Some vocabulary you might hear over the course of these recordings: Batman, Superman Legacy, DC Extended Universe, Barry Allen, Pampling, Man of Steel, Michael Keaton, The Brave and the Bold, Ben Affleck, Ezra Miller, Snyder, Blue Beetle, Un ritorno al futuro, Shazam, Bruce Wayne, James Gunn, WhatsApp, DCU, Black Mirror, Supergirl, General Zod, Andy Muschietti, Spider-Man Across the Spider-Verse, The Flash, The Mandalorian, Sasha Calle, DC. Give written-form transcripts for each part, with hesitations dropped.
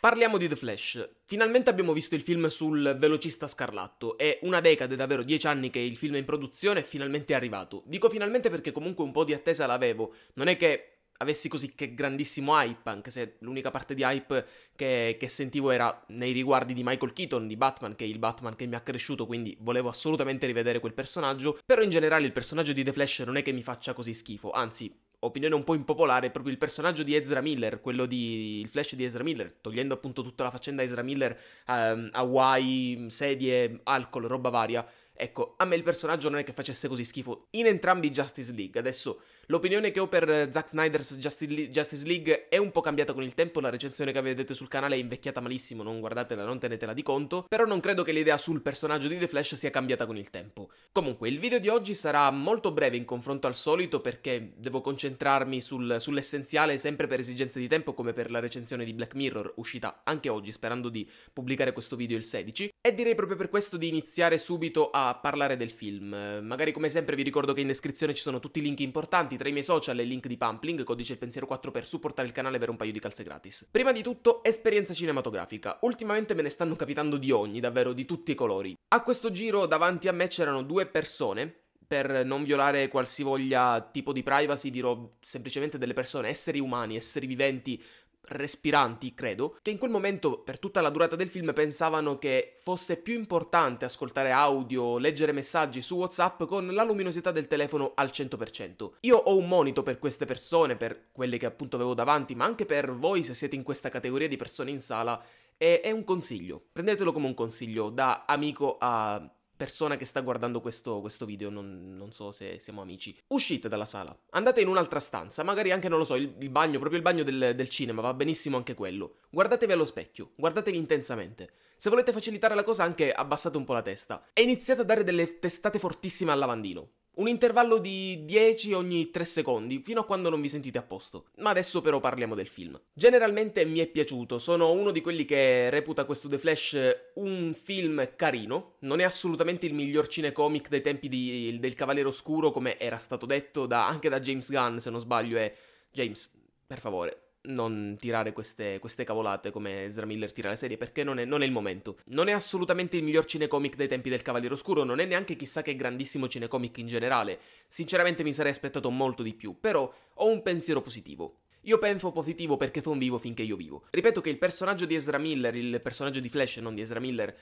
Parliamo di The Flash. Finalmente abbiamo visto il film sul velocista scarlatto, è una decade, davvero 10 anni che il film è in produzione e finalmente è arrivato. Dico finalmente perché comunque un po' di attesa l'avevo, non è che avessi così che grandissimo hype, anche se l'unica parte di hype che sentivo era nei riguardi di Michael Keaton, di Batman, che è il Batman che mi ha cresciuto, quindi volevo assolutamente rivedere quel personaggio, però in generale il personaggio di The Flash non è che mi faccia così schifo, anzi, opinione un po' impopolare, proprio il personaggio di Ezra Miller, quello di il Flash di Ezra Miller, togliendo appunto tutta la faccenda Ezra Miller, Hawaii, sedie, alcol, roba varia. Ecco, a me il personaggio non è che facesse così schifo in entrambi i Justice League. Adesso, l'opinione che ho per Zack Snyder's Justice League è un po' cambiata con il tempo, la recensione che vedete sul canale è invecchiata malissimo, non guardatela, non tenetela di conto, però non credo che l'idea sul personaggio di The Flash sia cambiata con il tempo. Comunque, il video di oggi sarà molto breve in confronto al solito, perché devo concentrarmi sull'essenziale, sempre per esigenze di tempo, come per la recensione di Black Mirror, uscita anche oggi, sperando di pubblicare questo video il 16, e direi proprio per questo di iniziare subito a parlare del film. Magari come sempre vi ricordo che in descrizione ci sono tutti i link importanti, tra i miei social e il link di Pampling, codice il pensiero 4 per supportare il canale e avere un paio di calze gratis. Prima di tutto, esperienza cinematografica. Ultimamente me ne stanno capitando di ogni, davvero di tutti i colori. A questo giro davanti a me c'erano due persone. Per non violare qualsivoglia tipo di privacy dirò semplicemente delle persone, esseri umani, esseri viventi, respiranti, credo, che in quel momento per tutta la durata del film pensavano che fosse più importante ascoltare audio, leggere messaggi su WhatsApp con la luminosità del telefono al 100%. Io ho un monito per queste persone, per quelle che appunto avevo davanti, ma anche per voi se siete in questa categoria di persone in sala, è un consiglio. Prendetelo come un consiglio da amico a persona che sta guardando questo video, non so se siamo amici. Uscite dalla sala, andate in un'altra stanza, magari anche, non lo so, il bagno, proprio il bagno del cinema, va benissimo anche quello. Guardatevi allo specchio, guardatevi intensamente. Se volete facilitare la cosa anche abbassate un po' la testa e iniziate a dare delle testate fortissime al lavandino. Un intervallo di 10 ogni 3 secondi, fino a quando non vi sentite a posto. Ma adesso però parliamo del film. Generalmente mi è piaciuto, sono uno di quelli che reputa questo The Flash un film carino, non è assolutamente il miglior cinecomic dei tempi del Cavaliere Oscuro, come era stato detto anche da James Gunn, se non sbaglio, è... James, per favore, non tirare queste cavolate come Ezra Miller tira le serie, perché non è il momento. Non è assolutamente il miglior cinecomic dei tempi del Cavaliere Oscuro, non è neanche chissà che grandissimo cinecomic in generale. Sinceramente mi sarei aspettato molto di più, però ho un pensiero positivo. Io penso positivo perché sono vivo finché io vivo. Ripeto che il personaggio di Ezra Miller, il personaggio di Flash, non di Ezra Miller,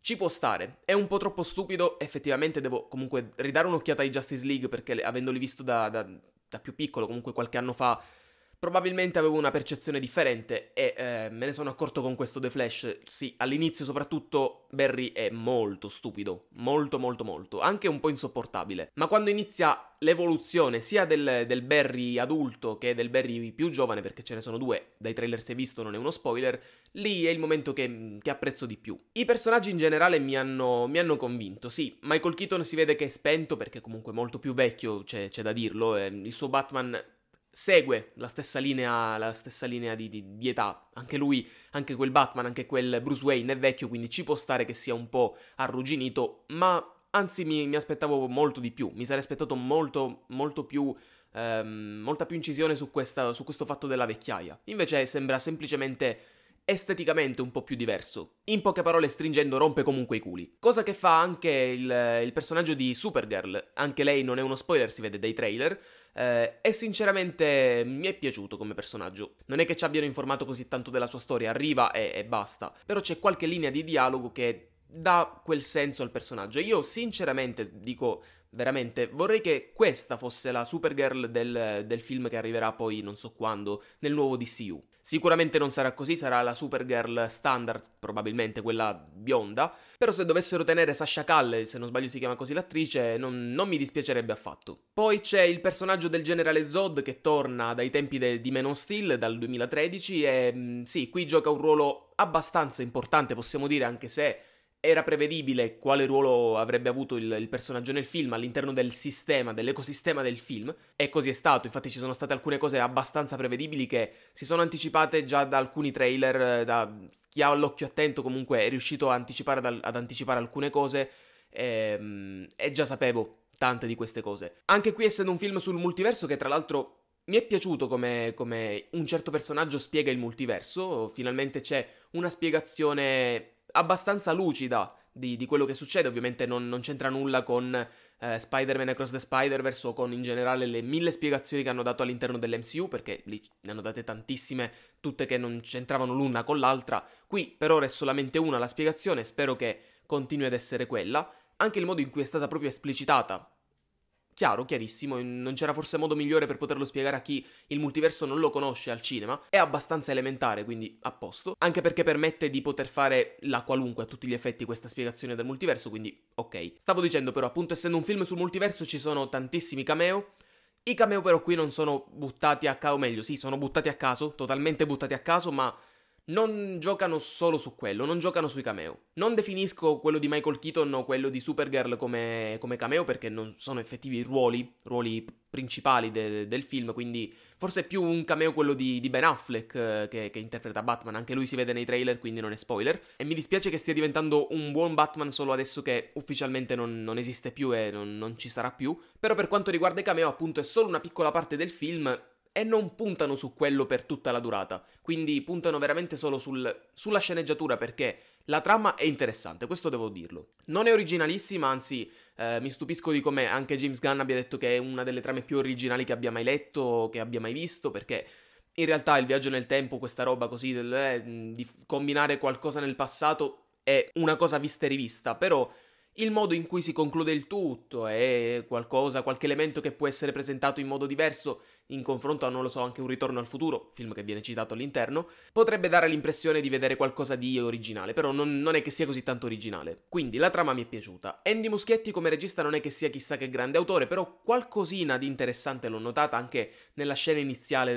ci può stare, è un po' troppo stupido, effettivamente devo comunque ridare un'occhiata ai Justice League, perché avendoli visto da più piccolo, comunque qualche anno fa, probabilmente avevo una percezione differente e me ne sono accorto con questo The Flash. Sì, all'inizio soprattutto Barry è molto stupido, molto, anche un po' insopportabile. Ma quando inizia l'evoluzione sia del Barry adulto che del Barry più giovane, perché ce ne sono due, dai trailer si è visto, non è uno spoiler, lì è il momento che apprezzo di più. I personaggi in generale mi hanno convinto, sì, Michael Keaton si vede che è spento perché comunque è molto più vecchio, c'è da dirlo, il suo Batman segue la stessa linea di età, anche lui, anche quel Batman, anche quel Bruce Wayne è vecchio, quindi ci può stare che sia un po' arrugginito, ma anzi mi aspettavo molto di più, mi sarei aspettato molto più, molta più incisione su questo fatto della vecchiaia, invece sembra semplicemente esteticamente un po' più diverso. In poche parole, stringendo, rompe comunque i culi. Cosa che fa anche il personaggio di Supergirl, anche lei non è uno spoiler, si vede dai trailer, e sinceramente mi è piaciuto come personaggio. Non è che ci abbiano informato così tanto della sua storia, arriva e basta, però c'è qualche linea di dialogo che dà quel senso al personaggio. Io sinceramente dico, veramente, vorrei che questa fosse la Supergirl del film che arriverà poi, non so quando, nel nuovo DCU. Sicuramente non sarà così, sarà la Supergirl standard, probabilmente quella bionda, però se dovessero tenere Sasha Calle, se non sbaglio si chiama così l'attrice, non mi dispiacerebbe affatto. Poi c'è il personaggio del Generale Zod che torna dai tempi di Man of Steel, dal 2013, e sì, qui gioca un ruolo abbastanza importante, possiamo dire, anche se era prevedibile quale ruolo avrebbe avuto il personaggio nel film all'interno del sistema, dell'ecosistema del film, e così è stato. Infatti ci sono state alcune cose abbastanza prevedibili che si sono anticipate già da alcuni trailer, da chi ha l'occhio attento comunque è riuscito a anticipare, ad anticipare alcune cose, e già sapevo tante di queste cose. Anche qui, essendo un film sul multiverso, che tra l'altro Mi è piaciuto come un certo personaggio spiega il multiverso, finalmente c'è una spiegazione abbastanza lucida di quello che succede, ovviamente non c'entra nulla con Spider-Man Across the Spider-Verse o con in generale le 1000 spiegazioni che hanno dato all'interno dell'MCU, perché lì ne hanno date tantissime, tutte che non c'entravano l'una con l'altra. Qui per ora è solamente una la spiegazione, spero che continui ad essere quella, anche il modo in cui è stata proprio esplicitata. Chiaro, chiarissimo, non c'era forse modo migliore per poterlo spiegare a chi il multiverso non lo conosce al cinema, è abbastanza elementare, quindi a posto, anche perché permette di poter fare la qualunque a tutti gli effetti questa spiegazione del multiverso, quindi ok. Stavo dicendo però, appunto, essendo un film sul multiverso ci sono tantissimi cameo, i cameo però qui non sono buttati a caso, o meglio, sì, sono buttati a caso, totalmente buttati a caso, ma non giocano solo su quello, non giocano sui cameo. Non definisco quello di Michael Keaton o quello di Supergirl come cameo, perché non sono effettivi ruoli principali del film, quindi forse è più un cameo quello di Ben Affleck che interpreta Batman, anche lui si vede nei trailer, quindi non è spoiler. E mi dispiace che stia diventando un buon Batman solo adesso che ufficialmente non esiste più e non ci sarà più, però per quanto riguarda i cameo appunto è solo una piccola parte del film e non puntano su quello per tutta la durata, quindi puntano veramente solo sulla sceneggiatura, perché la trama è interessante, questo devo dirlo. Non è originalissima, anzi mi stupisco di come anche James Gunn abbia detto che è una delle trame più originali che abbia mai letto, che abbia mai visto, perché in realtà il viaggio nel tempo, questa roba così, di combinare qualcosa nel passato è una cosa vista e rivista, però il modo in cui si conclude il tutto è qualche elemento che può essere presentato in modo diverso in confronto a, non lo so, anche Un ritorno al futuro, film che viene citato all'interno, potrebbe dare l'impressione di vedere qualcosa di originale, però non è che sia così tanto originale. Quindi la trama mi è piaciuta. Andy Muschietti come regista non è che sia chissà che grande autore, però qualcosina di interessante l'ho notata anche nella scena iniziale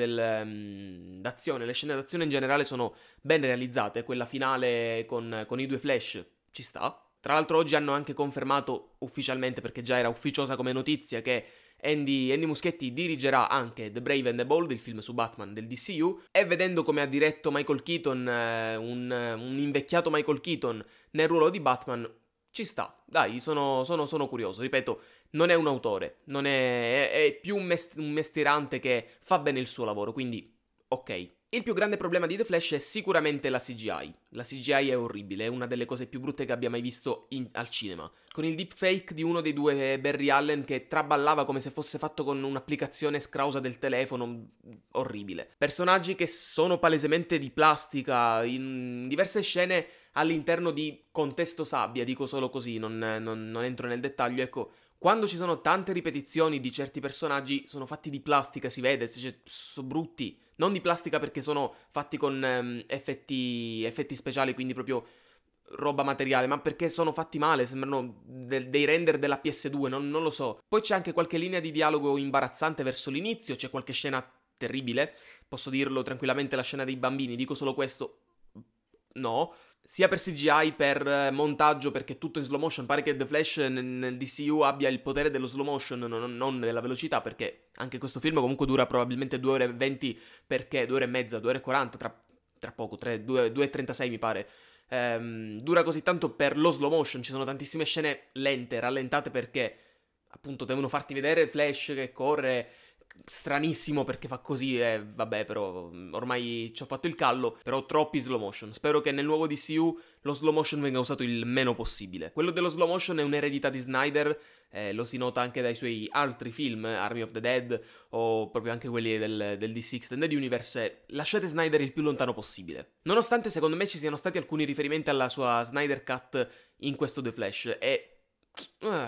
d'azione. Le scene d'azione in generale sono ben realizzate, quella finale con i due Flash ci sta. Tra l'altro oggi hanno anche confermato ufficialmente, perché già era ufficiosa come notizia, che Andy Muschietti dirigerà anche The Brave and the Bold, il film su Batman del DCU, e vedendo come ha diretto Michael Keaton, un invecchiato Michael Keaton nel ruolo di Batman, ci sta. Dai, sono curioso, ripeto, non è un autore, è più un mestierante che fa bene il suo lavoro, quindi ok. Il più grande problema di The Flash è sicuramente la CGI. La CGI è orribile, è una delle cose più brutte che abbia mai visto al cinema. Con il deepfake di uno dei due Barry Allen che traballava come se fosse fatto con un'applicazione scrausa del telefono, orribile. Personaggi che sono palesemente di plastica, in diverse scene all'interno di contesto sabbia, dico solo così, non entro nel dettaglio, ecco. Quando ci sono tante ripetizioni di certi personaggi, sono fatti di plastica, si vede, cioè, sono brutti. Non di plastica perché sono fatti con effetti speciali, quindi proprio roba materiale, ma perché sono fatti male, sembrano dei render della PS2, non lo so. Poi c'è anche qualche linea di dialogo imbarazzante verso l'inizio, c'è qualche scena terribile, posso dirlo tranquillamente, la scena dei bambini, dico solo questo, no. Sia per CGI, per montaggio, perché tutto in slow motion, pare che The Flash nel DCU abbia il potere dello slow motion, non della velocità, perché anche questo film comunque dura probabilmente 2 ore e 20, perché 2 ore e mezza, 2 ore e 40, tra poco, 2 e 36 mi pare, dura così tanto per lo slow motion, ci sono tantissime scene lente, rallentate, perché appunto devono farti vedere Flash che corre, stranissimo perché fa così, vabbè, però ormai ci ho fatto il callo, però troppi slow motion. Spero che nel nuovo DCU lo slow motion venga usato il meno possibile. Quello dello slow motion è un'eredità di Snyder, lo si nota anche dai suoi altri film, Army of the Dead o proprio anche quelli del DC Extended Universe. Lasciate Snyder il più lontano possibile. Nonostante secondo me ci siano stati alcuni riferimenti alla sua Snyder Cut in questo The Flash,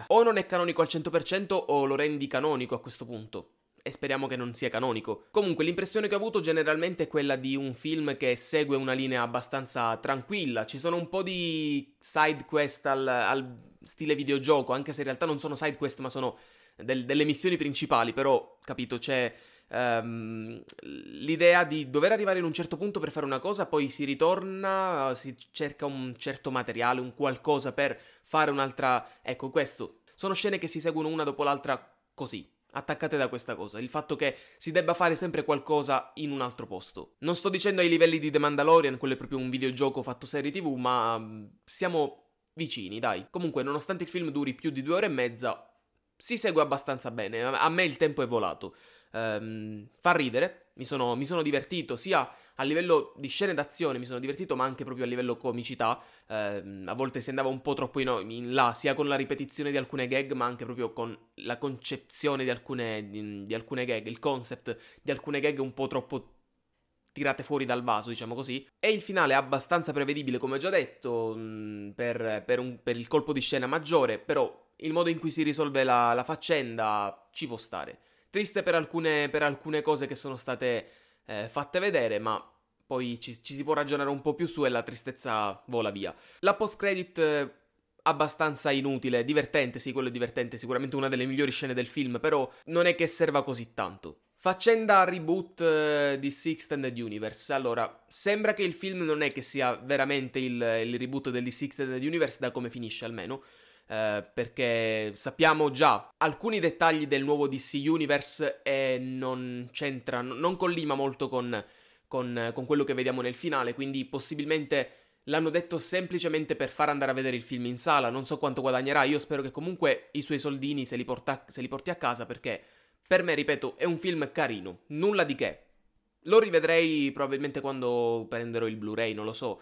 o non è canonico al 100% o lo rendi canonico a questo punto. E speriamo che non sia canonico. Comunque l'impressione che ho avuto generalmente è quella di un film che segue una linea abbastanza tranquilla, ci sono un po' di side quest al stile videogioco, anche se in realtà non sono side quest ma sono delle missioni principali, però capito, c'è l'idea di dover arrivare in un certo punto per fare una cosa, poi si ritorna, si cerca un certo materiale, un qualcosa per fare un'altra, ecco questo. Sono scene che si seguono una dopo l'altra così, attaccate da questa cosa, il fatto che si debba fare sempre qualcosa in un altro posto. Non sto dicendo ai livelli di The Mandalorian, quello è proprio un videogioco fatto serie TV, ma siamo vicini, dai. Comunque, nonostante il film duri più di 2 ore e mezza, si segue abbastanza bene, a me il tempo è volato. fa ridere, mi sono divertito sia a livello di scene d'azione, mi sono divertito, ma anche proprio a livello comicità, a volte si andava un po' troppo in là, sia con la ripetizione di alcune gag, ma anche proprio con la concezione di alcune gag, il concept di alcune gag un po' troppo tirate fuori dal vaso, diciamo così. E il finale è abbastanza prevedibile, come ho già detto, per il colpo di scena maggiore, però il modo in cui si risolve la faccenda ci può stare. Triste per alcune cose che sono state fatte vedere, ma poi ci si può ragionare un po' più su e la tristezza vola via. La post-credit abbastanza inutile, divertente, sì, quello è divertente, sicuramente una delle migliori scene del film, però non è che serva così tanto. Faccenda reboot di DC Extended Universe. Allora, sembra che il film non è che sia veramente il reboot del DC Extended Universe, da come finisce almeno, perché sappiamo già alcuni dettagli del nuovo DC Universe e non c'entra, non collima molto con quello che vediamo nel finale, quindi possibilmente l'hanno detto semplicemente per far andare a vedere il film in sala. Non so quanto guadagnerà, io spero che comunque i suoi soldini se li porti a casa, perché per me, ripeto, è un film carino, nulla di che. Lo rivedrei probabilmente quando prenderò il Blu-ray, non lo so.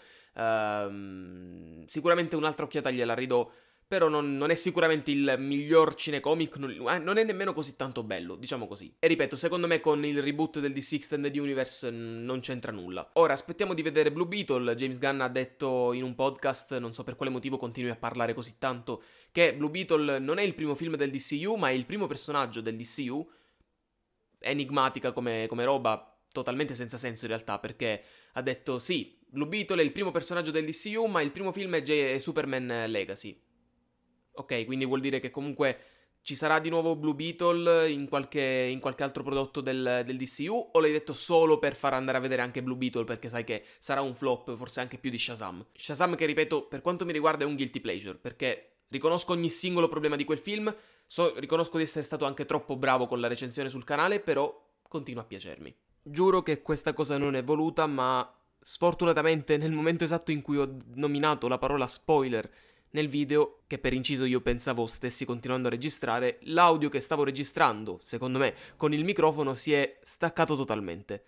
Sicuramente un'altra occhiata gliela ridò, però non è sicuramente il miglior cinecomic, non è nemmeno così tanto bello, diciamo così. E ripeto, secondo me con il reboot del DC Extended Universe non c'entra nulla. Ora, aspettiamo di vedere Blue Beetle. James Gunn ha detto in un podcast, non so per quale motivo continui a parlare così tanto, che Blue Beetle non è il primo film del DCU, ma è il primo personaggio del DCU. Enigmatica come roba, totalmente senza senso in realtà, perché ha detto sì, Blue Beetle è il primo personaggio del DCU, ma il primo film è Superman Legacy. Ok, quindi vuol dire che comunque ci sarà di nuovo Blue Beetle in qualche altro prodotto del DCU, o l'hai detto solo per far andare a vedere anche Blue Beetle, perché sai che sarà un flop, forse anche più di Shazam. Shazam che, ripeto, per quanto mi riguarda è un guilty pleasure, perché riconosco ogni singolo problema di quel film, riconosco di essere stato anche troppo bravo con la recensione sul canale, però continua a piacermi. Giuro che questa cosa non è voluta, ma sfortunatamente nel momento esatto in cui ho nominato la parola spoiler nel video, che per inciso io pensavo stessi continuando a registrare, l'audio che stavo registrando, secondo me, con il microfono si è staccato totalmente.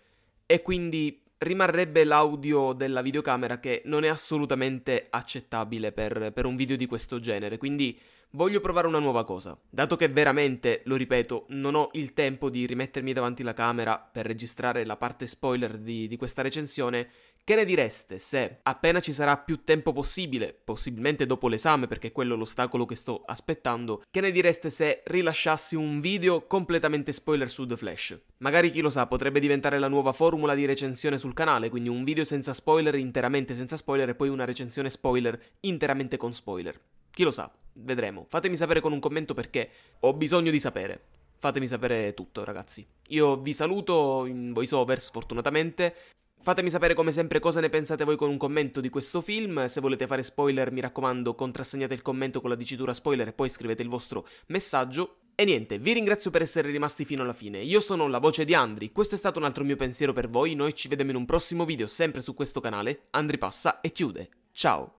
E quindi rimarrebbe l'audio della videocamera, che non è assolutamente accettabile per un video di questo genere. Quindi voglio provare una nuova cosa. Dato che veramente, lo ripeto, non ho il tempo di rimettermi davanti alla camera per registrare la parte spoiler di questa recensione, che ne direste se, appena ci sarà più tempo possibile, possibilmente dopo l'esame, perché quello è l'ostacolo che sto aspettando, che ne direste se rilasciassi un video completamente spoiler su The Flash? Magari, chi lo sa, potrebbe diventare la nuova formula di recensione sul canale, quindi un video senza spoiler, interamente senza spoiler, e poi una recensione spoiler interamente con spoiler. Chi lo sa, vedremo. Fatemi sapere con un commento, perché ho bisogno di sapere. Fatemi sapere tutto, ragazzi. Io vi saluto in voiceover, sfortunatamente. Fatemi sapere come sempre cosa ne pensate voi con un commento di questo film. Se volete fare spoiler, mi raccomando, contrassegnate il commento con la dicitura spoiler e poi scrivete il vostro messaggio. E niente, vi ringrazio per essere rimasti fino alla fine. Io sono la voce di Andri, questo è stato un altro mio pensiero per voi. Noi ci vediamo in un prossimo video, sempre su questo canale. Andri passa e chiude. Ciao!